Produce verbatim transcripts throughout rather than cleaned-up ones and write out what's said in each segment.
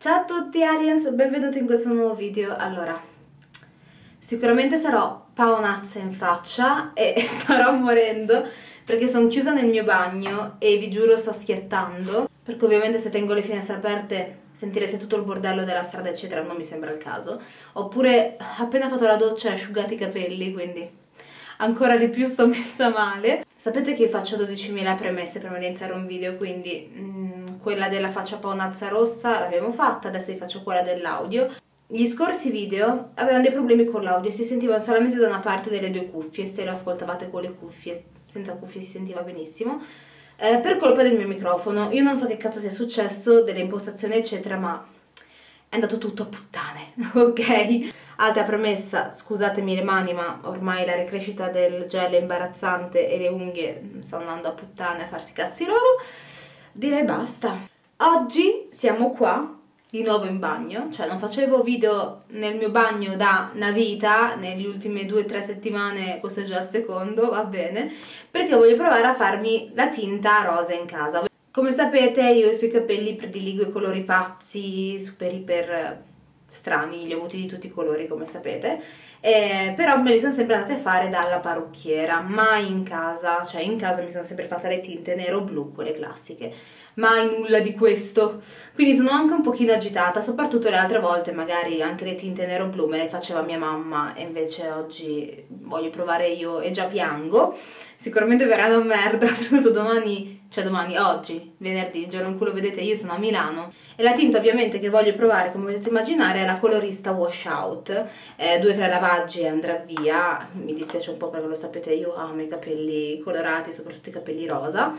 Ciao a tutti aliens, benvenuti in questo nuovo video. Allora, sicuramente sarò paonazza in faccia e starò morendo perché sono chiusa nel mio bagno e vi giuro sto schiettando, perché ovviamente se tengo le finestre aperte sentireste tutto il bordello della strada eccetera, non mi sembra il caso. Oppure appena fatto la doccia ho asciugato i capelli, quindi ancora di più sto messa male. Sapete che io faccio dodicimila premesse prima di iniziare un video, quindi mh, quella della faccia paonazza rossa l'abbiamo fatta, adesso vi faccio quella dell'audio. Gli scorsi video avevano dei problemi con l'audio, si sentivano solamente da una parte delle due cuffie, se lo ascoltavate con le cuffie, senza cuffie si sentiva benissimo, eh, per colpa del mio microfono. Io non so che cazzo sia successo, delle impostazioni eccetera, ma è andato tutto a puttane, ok? Altra premessa, scusatemi le mani ma ormai la ricrescita del gel è imbarazzante e le unghie stanno andando a puttane a farsi cazzi loro. Direi basta. Oggi siamo qua di nuovo in bagno, cioè non facevo video nel mio bagno da una vita, nelle ultime due o tre settimane, questo è già il secondo, va bene, perché voglio provare a farmi la tinta rosa in casa. Come sapete io sui capelli prediligo i colori pazzi, super iper strani, li ho avuti di tutti i colori come sapete, eh, però me li sono sempre andate a fare dalla parrucchiera, mai in casa, cioè in casa mi sono sempre fatta le tinte nero-blu, quelle classiche, mai nulla di questo, quindi sono anche un pochino agitata, soprattutto le altre volte magari anche le tinte nero-blu me le faceva mia mamma e invece oggi voglio provare io e già piango. Sicuramente verrà una merda, soprattutto domani, cioè domani, oggi, venerdì, il giorno in cui lo vedete io sono a Milano e la tinta ovviamente che voglio provare, come potete immaginare, è la Colorista Washout, eh, due o tre lavaggi e andrà via. Mi dispiace un po' perché lo sapete io amo i capelli colorati, soprattutto i capelli rosa,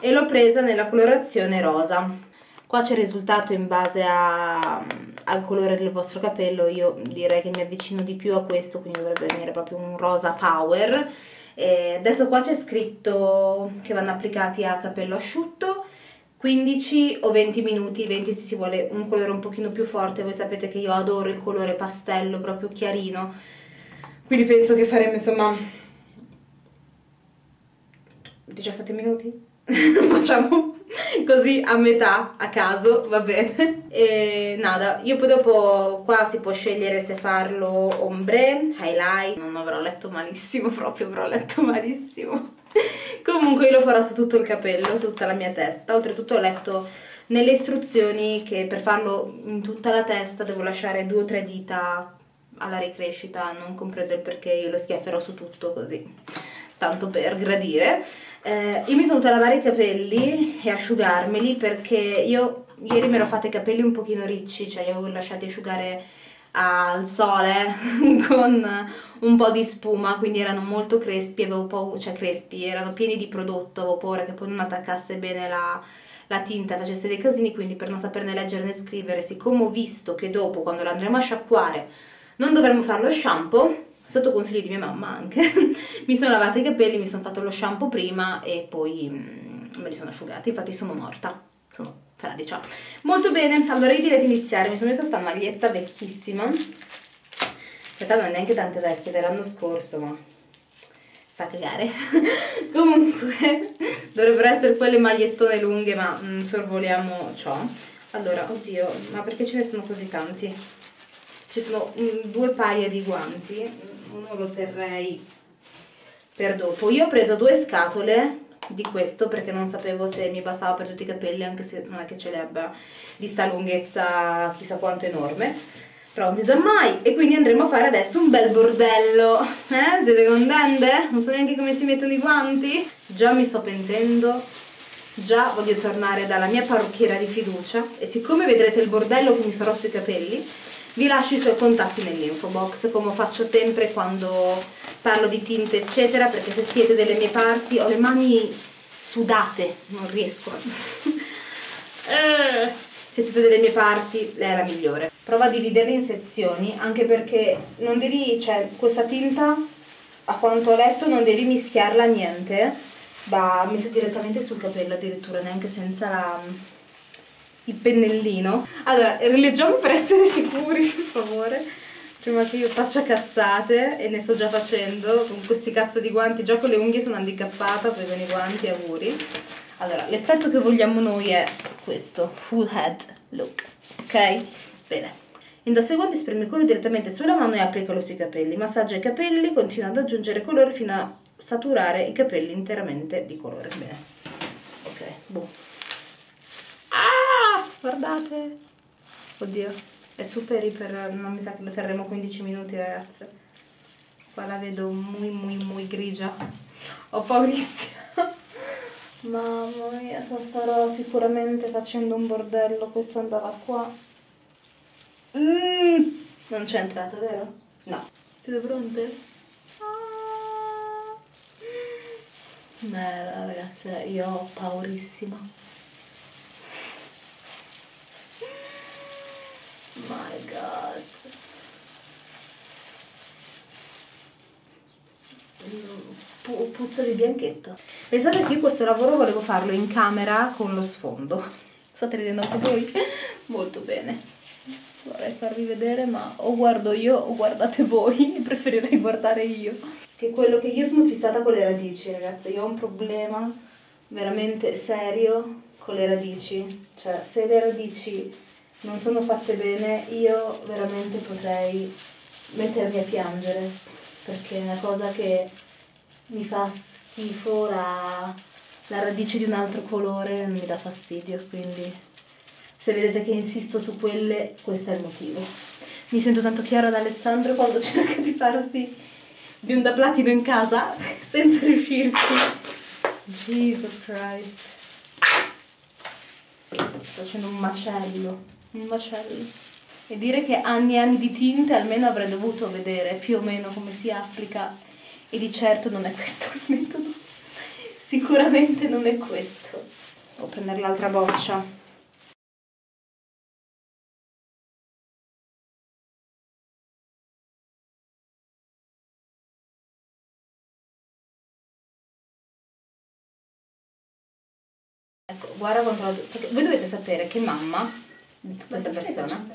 e l'ho presa nella colorazione rosa. Qua c'è il risultato in base a, al colore del vostro capello, io direi che mi avvicino di più a questo, quindi dovrebbe venire proprio un rosa power. E adesso qua c'è scritto che vanno applicati a capello asciutto quindici o venti minuti, venti se si vuole un colore un pochino più forte. Voi sapete che io adoro il colore pastello proprio chiarino, quindi penso che faremo insomma diciassette minuti facciamo così a metà a caso, va bene. E nada, io poi dopo qua si può scegliere se farlo ombre, highlight, non avrò letto malissimo, proprio avrò letto malissimo comunque io lo farò su tutto il capello, su tutta la mia testa. Oltretutto ho letto nelle istruzioni che per farlo in tutta la testa devo lasciare due o tre dita alla ricrescita, non comprendo il perché, io lo schiafferò su tutto così tanto per gradire. Eh, io mi sono venuta a lavare i capelli e asciugarmeli perché io ieri me l'ho fatta i capelli un pochino ricci, cioè li avevo lasciati asciugare al sole con un po' di spuma, quindi erano molto crespi, avevo paura, cioè crespi, erano pieni di prodotto, avevo paura che poi non attaccasse bene la, la tinta, facesse dei casini, quindi per non saperne leggere né scrivere, siccome ho visto che dopo quando lo andremo a sciacquare non dovremmo fare lo shampoo, sotto consiglio di mia mamma anche, mi sono lavata i capelli, mi sono fatto lo shampoo prima e poi mm, me li sono asciugati, infatti sono morta, sono fradicia. Molto bene, allora io direi di iniziare. Mi sono messa sta maglietta vecchissima, in realtà non è neanche tante vecchie, dell'anno scorso, ma fa cagare comunque dovrebbero essere quelle magliettone lunghe, ma mm, sorvoliamo ciò. Allora, oddio, ma perché ce ne sono così tanti? Ci sono mm, due paia di guanti, uno lo terrei per dopo. Io ho preso due scatole di questo perché non sapevo se mi bastava per tutti i capelli, anche se non è che ce li abbia di sta lunghezza chissà quanto enorme, però non si sa mai. E quindi andremo a fare adesso un bel bordello, eh? Siete contente? Non so neanche come si mettono i guanti, già mi sto pentendo, già voglio tornare dalla mia parrucchiera di fiducia. E siccome vedrete il bordello che mi farò sui capelli, vi lascio i suoi contatti nell'info box, come faccio sempre quando parlo di tinte eccetera, perché se siete delle mie parti, ho le mani sudate, non riesco eh, se siete delle mie parti lei è la migliore. Prova a dividerli in sezioni, anche perché non devi, cioè questa tinta a quanto ho letto non devi mischiarla a niente, va messa direttamente sul capello, addirittura neanche senza la... il pennellino. Allora, rileggiamo per essere sicuri, per favore, prima che io faccia cazzate, e ne sto già facendo con questi cazzo di guanti, già con le unghie sono handicappata, poi con i guanti, auguri. Allora, l'effetto che vogliamo noi è questo, full head look. ok? Bene. Indossa i guanti, spremi il colore direttamente sulla mano e applicalo sui capelli. Massaggia i capelli continuando ad aggiungere colore fino a saturare i capelli interamente di colore. Bene. Ok, boh. Ah! Guardate. Oddio. È super iper... non mi sa che lo terremo quindici minuti, ragazze. Qua la vedo muy muy muy grigia. Ho paurissima. Mamma mia, starò sicuramente facendo un bordello. Questo andava qua. Mm, non c'è entrato, vero? No. Siete pronte? Ah. Beh, ragazze, io ho paurissima. My God. P- puzza di bianchetto. Pensate che io questo lavoro volevo farlo in camera con lo sfondo. State ridendo anche voi? Molto bene. Vorrei farvi vedere, ma o guardo io o guardate voi, preferirei guardare io. Che quello che io sono fissata con le radici, ragazzi, io ho un problema veramente serio con le radici. Cioè, se le radici non sono fatte bene, io veramente potrei mettermi a piangere, perché è una cosa che mi fa schifo, la, la radice di un altro colore mi dà fastidio, quindi... se vedete che insisto su quelle, questo è il motivo. Mi sento tanto chiara ad Alessandro quando cerca di farsi bionda platino in casa senza riuscirci. Jesus Christ. Sto facendo un macello, un macello. E dire che anni e anni di tinte almeno avrei dovuto vedere più o meno come si applica, e di certo non è questo il metodo. Sicuramente non è questo. Devo prendere l'altra boccia. Guarda quanto la... perché voi dovete sapere che mamma, questa ma persona,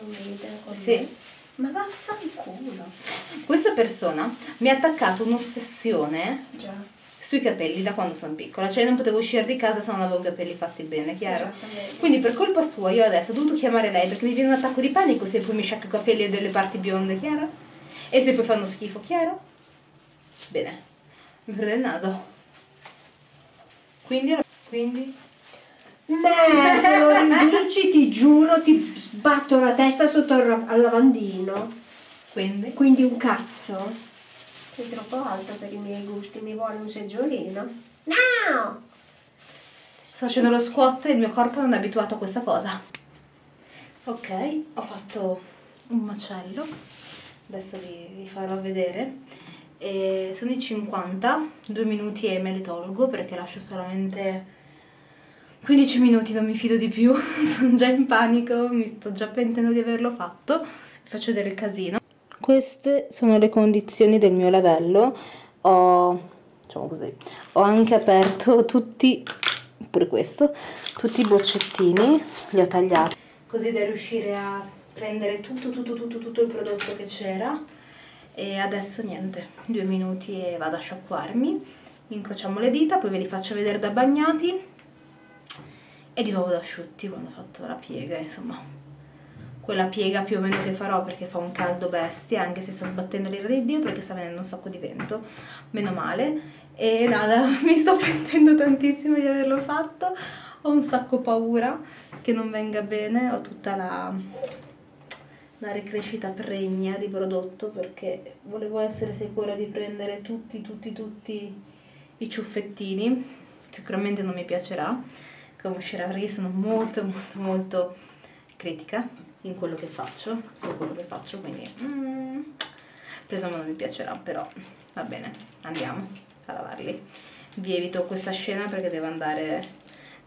sì, ma vaffanculo, questa persona mi ha attaccato un'ossessione sui capelli da quando sono piccola, cioè non potevo uscire di casa se non avevo i capelli fatti bene, chiaro? Quindi per colpa sua io adesso ho dovuto chiamare lei perché mi viene un attacco di panico se poi mi sciacco i capelli e delle parti bionde, chiaro? E se poi fanno schifo, chiaro? Bene, mi prende il naso. Quindi... quindi... Beh, se lo ridici ti giuro ti sbatto la testa sotto al lavandino. Quindi? Quindi un cazzo. Sei troppo alto per i miei gusti, mi vuole un seggiolino. No! Sto facendo lo squat e il mio corpo non è abituato a questa cosa. Ok, ho fatto un macello. Adesso vi, vi farò vedere. E sono i cinquanta, due minuti e me li tolgo perché lascio solamente... quindici minuti, non mi fido di più, sono già in panico, mi sto già pentendo di averlo fatto, vi faccio vedere il casino. Queste sono le condizioni del mio lavello, ho, diciamo così, ho anche aperto tutti, pure questo, tutti i boccettini, li ho tagliati. Così da riuscire a prendere tutto, tutto, tutto, tutto il prodotto che c'era, e adesso niente, due minuti e vado a sciacquarmi, incrociamo le dita, poi ve li faccio vedere da bagnati. E di nuovo da asciutti quando ho fatto la piega, insomma, quella piega più o meno che farò perché fa un caldo bestia, anche se sta sbattendo l'ira di Dio perché sta venendo un sacco di vento, meno male. E nada, mi sto pentendo tantissimo di averlo fatto, ho un sacco paura che non venga bene, ho tutta la, la ricrescita pregna di prodotto perché volevo essere sicura di prendere tutti, tutti, tutti i ciuffettini, sicuramente non mi piacerà. Come uscirà, io sono molto molto molto critica in quello che faccio, su quello che faccio, quindi mm, preso non mi piacerà, però va bene, andiamo a lavarli. Vi evito questa scena perché devo andare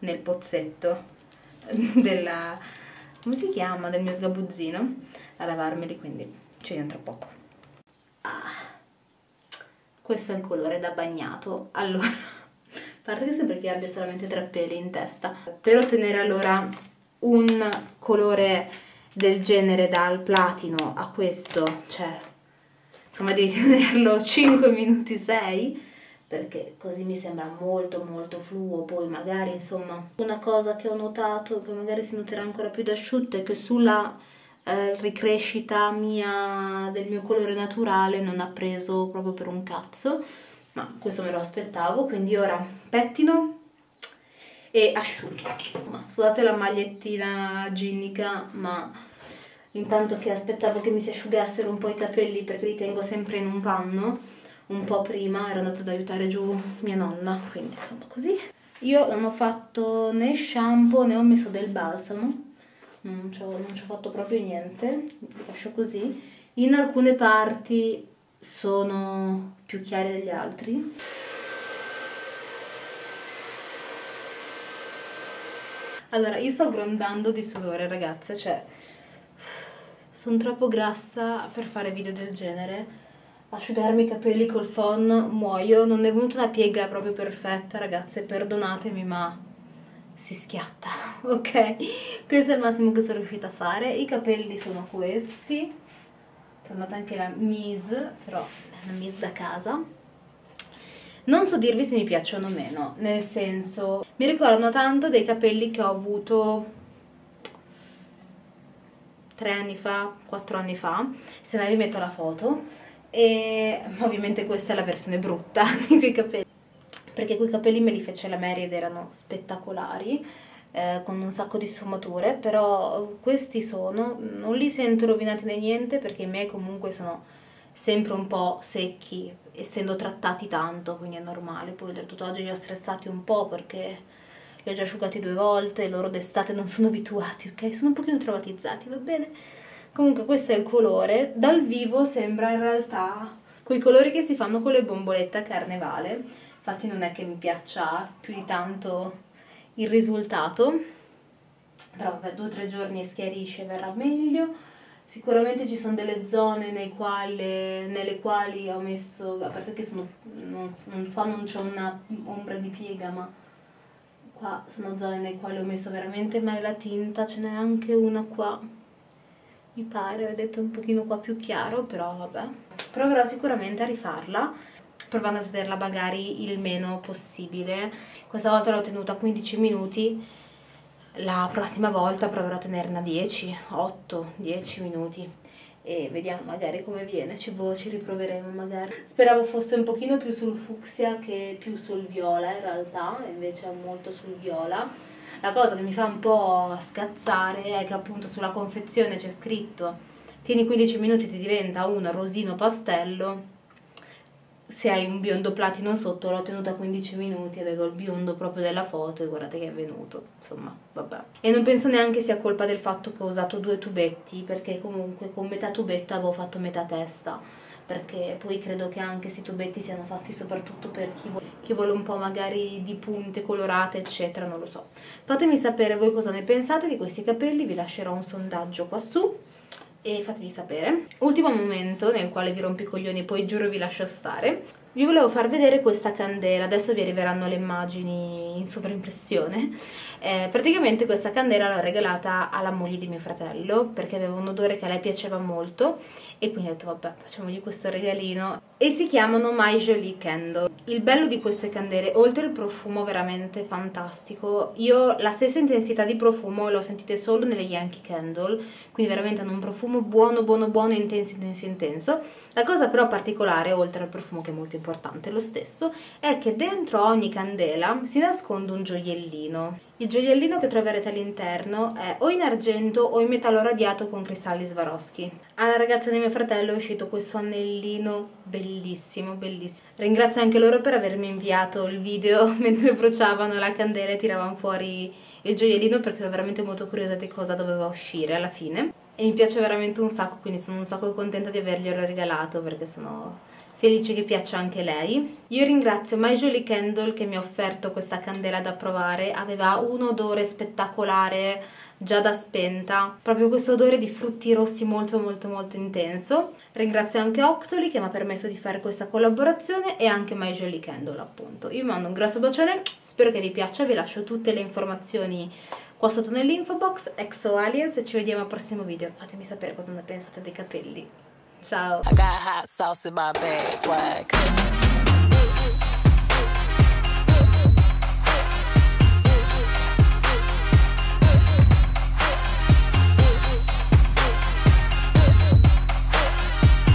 nel pozzetto della, come si chiama, del mio sgabuzzino a lavarmeli, quindi ci entra poco. Ah, questo è il colore da bagnato. Allora, a parte che sembra che abbia solamente tre peli in testa. Per ottenere allora un colore del genere dal platino a questo, cioè, insomma devi tenerlo cinque minuti sei perché così mi sembra molto molto fluo. Poi magari, insomma, una cosa che ho notato e che magari si noterà ancora più da asciutto è che sulla eh, ricrescita mia del mio colore naturale non ha preso proprio per un cazzo, ma questo me lo aspettavo. Quindi ora pettino e asciugo. Scusate la magliettina ginnica, ma intanto che aspettavo che mi si asciugassero un po' i capelli, perché li tengo sempre in un panno, un po' prima ero andata ad aiutare giù mia nonna, quindi insomma così. Io non ho fatto né shampoo né ho messo del balsamo, non ci ho fatto proprio niente, li lascio così. In alcune parti sono più chiare degli altri. Allora, io sto grondando di sudore, ragazze, cioè sono troppo grassa per fare video del genere. Asciugarmi i capelli col phon, muoio. Non è venuta una piega proprio perfetta, ragazze, perdonatemi, ma si schiatta, ok? Questo è il massimo che sono riuscita a fare. I capelli sono questi, prendete anche la Mise, però è una Mise da casa. Non so dirvi se mi piacciono o meno, nel senso, mi ricordano tanto dei capelli che ho avuto tre anni fa, quattro anni fa, se mai vi metto la foto. E ovviamente questa è la versione brutta di quei capelli, perché quei capelli me li fece la Mary ed erano spettacolari, eh, con un sacco di sfumature. Però questi sono, non li sento rovinati né niente, perché i miei comunque sono sempre un po' secchi, essendo trattati tanto, quindi è normale. Poi oltretutto oggi li ho stressati un po' perché li ho già asciugati due volte, loro d'estate non sono abituati, ok? Sono un pochino traumatizzati, va bene? Comunque questo è il colore. Dal vivo sembra in realtà quei colori che si fanno con le bombolette a carnevale, infatti non è che mi piaccia più di tanto il risultato, però vabbè, due o tre giorni schiarisce e verrà meglio. Sicuramente ci sono delle zone nei quali, nelle quali ho messo, a parte che sono, non, non fa non c'è una ombra di piega, ma qua sono zone nelle quali ho messo veramente male la tinta. Ce n'è anche una qua, mi pare, vedete, un pochino qua più chiaro, però vabbè. Proverò sicuramente a rifarla, provando a tenerla magari il meno possibile. Questa volta l'ho tenuta quindici minuti, la prossima volta proverò a tenerla dieci, otto, dieci minuti e vediamo magari come viene, ci, boh, ci riproveremo magari. Speravo fosse un pochino più sul fucsia che più sul viola, in realtà invece è molto sul viola. La cosa che mi fa un po' scazzare è che appunto sulla confezione c'è scritto tieni quindici minuti, ti diventa un rosino pastello. Se hai un biondo platino sotto, l'ho tenuta quindici minuti, avevo il biondo proprio della foto e guardate che è venuto, insomma vabbè. E non penso neanche sia colpa del fatto che ho usato due tubetti, perché comunque con metà tubetto avevo fatto metà testa, perché poi credo che anche questi tubetti siano fatti soprattutto per chi vuole, chi vuole un po' magari di punte colorate eccetera, non lo so. Fatemi sapere voi cosa ne pensate di questi capelli, vi lascerò un sondaggio qua su e fatemi sapere. Ultimo momento nel quale vi rompo i coglioni, poi giuro vi lascio stare. Vi volevo far vedere questa candela, adesso vi arriveranno le immagini in sovraimpressione. Eh, praticamente questa candela l'ho regalata alla moglie di mio fratello, perché aveva un odore che a lei piaceva molto e quindi ho detto vabbè, facciamogli questo regalino. E si chiamano My Jolie Candle. Il bello di queste candele, oltre il profumo veramente fantastico, io la stessa intensità di profumo l'ho sentite solo nelle Yankee Candle, quindi veramente hanno un profumo buono buono buono, intenso intenso intenso. La cosa però particolare, oltre al profumo che è molto importante lo stesso, è che dentro ogni candela si nasconde un gioiellino. Il gioiellino che troverete all'interno è o in argento o in metallo radiato con cristalli Swarovski. Alla ragazza di mio fratello è uscito questo anellino bellissimo, bellissimo. Ringrazio anche loro per avermi inviato il video mentre bruciavano la candela e tiravano fuori il gioiellino, perché ero veramente molto curiosa di cosa doveva uscire alla fine. E mi piace veramente un sacco, quindi sono un sacco contenta di averglielo regalato, perché sono felice che piaccia anche lei. Io ringrazio My Jolie Candle che mi ha offerto questa candela da provare. Aveva un odore spettacolare già da spenta, proprio questo odore di frutti rossi molto molto molto intenso. Ringrazio anche Octoly che mi ha permesso di fare questa collaborazione e anche My Jolie Candle appunto. Io vi mando un grosso bacione, spero che vi piaccia, vi lascio tutte le informazioni qua sotto nell'info box. Exo Aliens e ci vediamo al prossimo video. Fatemi sapere cosa ne pensate dei capelli. Ciao. I got hot sauce in my bag, swag.